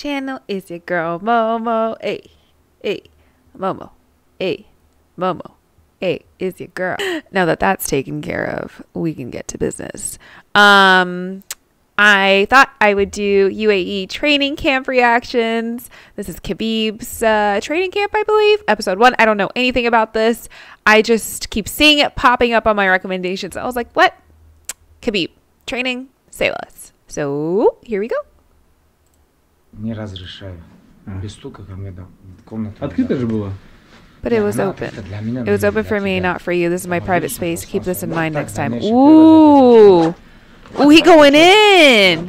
channel. It's your girl Momo. Hey, hey, Momo. Hey, Momo. Hey, it's your girl. Now that that's taken care of, we can get to business. I thought I would do UAE training camp reactions. This is Khabib's training camp, I believe. Episode 1. I don't know anything about this. I just keep seeing it popping up on my recommendations. I was like, what? Khabib, training, say less. So here we go. But it was open. It was open for me, not for you. This is my private space. Keep this in mind next time. Ooh. Oh, he going in!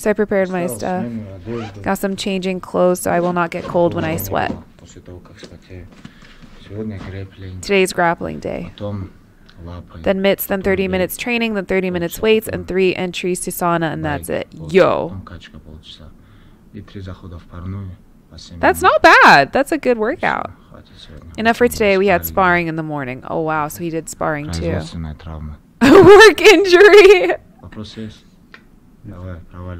So I prepared my stuff. Got some changing clothes so I will not get cold when I sweat. Today's grappling day. Then mitts, then 30 minutes training, then 30 minutes weights, and 3 entries to sauna, and that's it. Yo! That's not bad. That's a good workout. Enough for today. We had sparring in the morning. Oh, wow. So he did sparring too. A work injury! Get out of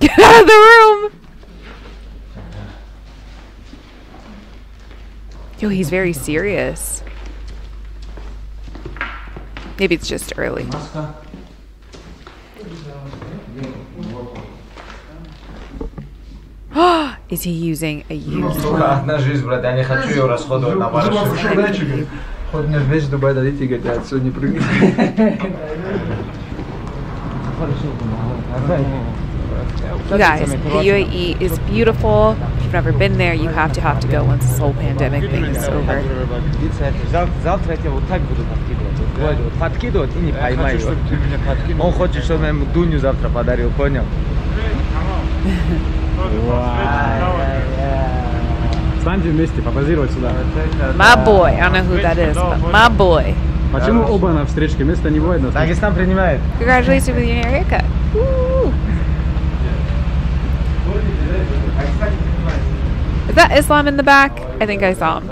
the room! Yo, he's very serious. Maybe it's just early. Is he using a user? You guys, the UAE is beautiful. If you've never been there, you have to go once this whole pandemic thing is over. My boy, I don't know who that is, but my boy. Congratulations with your new haircut. Woo. Is that Islam in the back? I think I saw him.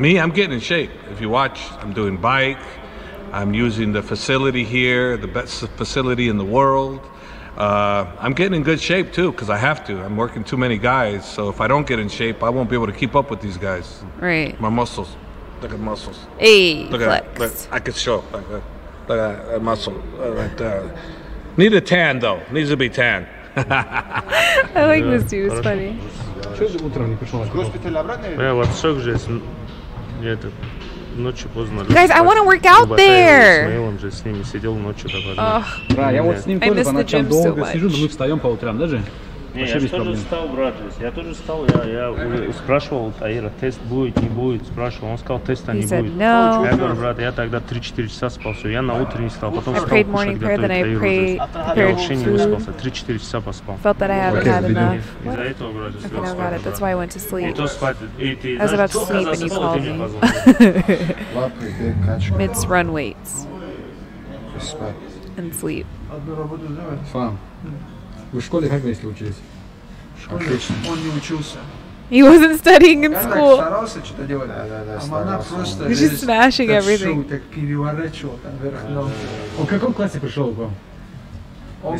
Me, I'm getting in shape. If you watch, I'm doing bike. I'm using the facility here, the best facility in the world. I'm getting in good shape too, because I have to. I'm working too many guys, so if I don't get in shape, I won't be able to keep up with these guys. Right. My muscles. Look at muscles. Hey, look flex. At look, I could show. Look at that muscle right there. Need a tan though. Needs to be tan. I like this dude. It's funny. Guys, I want to work out there. I miss the gym so much. He said no. I prayed morning prayer, then I prayed food. Felt that I haven't had enough. What? I forgot about it. That's why I went to sleep. I was about to sleep and you called me. Mitts, run weights and sleep. He wasn't studying in school. He's just smashing everything. He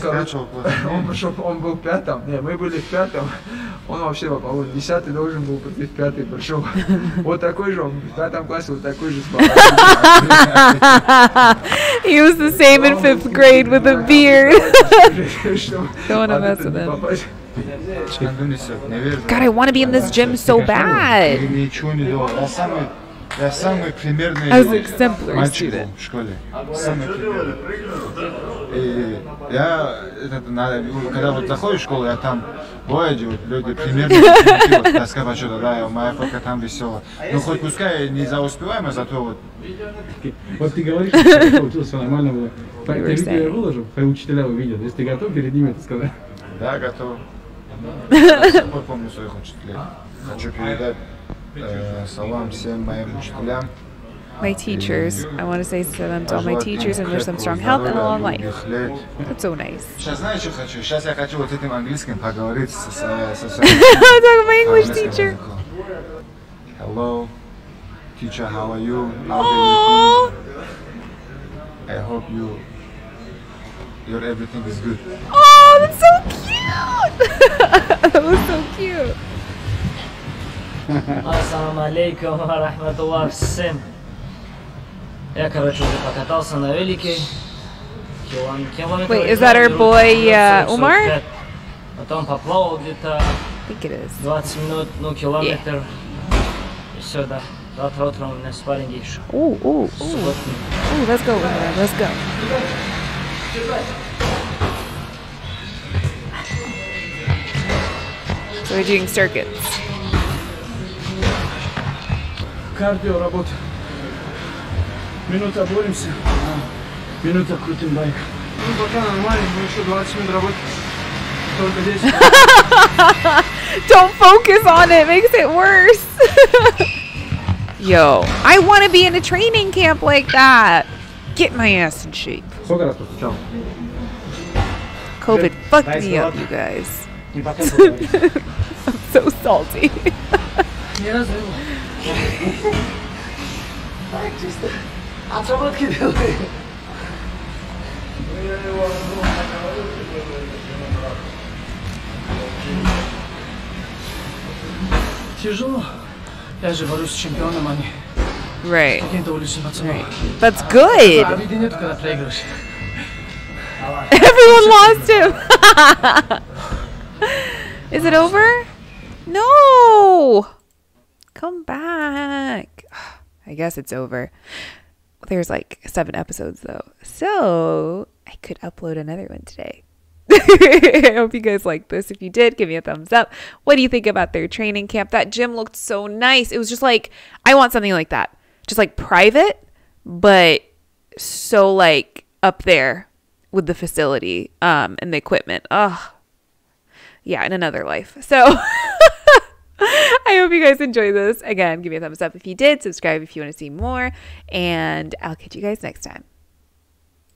was the same in 5th grade with a beard. Don't want to mess with him. God, I want to be in this gym so bad. I was an exemplary student. My teachers. I want to say salam to all my teachers and wish them strong health and a long life. That's so nice. I'm talking to my English teacher. Hello, teacher, how are you? How are you? I hope you Your everything is good. Oh, that's so cute! That was so cute. Assalamu alaikum wa rahmatullah всем. Я, короче, уже покатался на велике. Wait, is that our boy Umar? Потом поплавал где-то 20 минут, ну, километр. И все, да. Завтра утром у меня спарринги еще. Ooh, let's go, Umar, let's go. So we're doing circuits. Cardio работа. Минута боремся, минута крутим байк. Ну пока нормально, мы еще 20 минут работаем. Только здесь. Don't focus on it, makes it worse. Yo, I want to be in a training camp like that. Get my ass in shape. COVID fucked me up, you guys. I'm so salty. Right. That's good. Everyone lost him. Is it over? No. Come back. I guess it's over. There's like 7 episodes though. So I could upload another one today. I hope you guys liked this. If you did, give me a thumbs up. What do you think about their training camp? That gym looked so nice. It was just like, I want something like that. Just like private, but so like up there with the facility and the equipment. Oh, yeah, in another life. So I hope you guys enjoyed this. Again, give me a thumbs up if you did. Subscribe if you want to see more. And I'll catch you guys next time.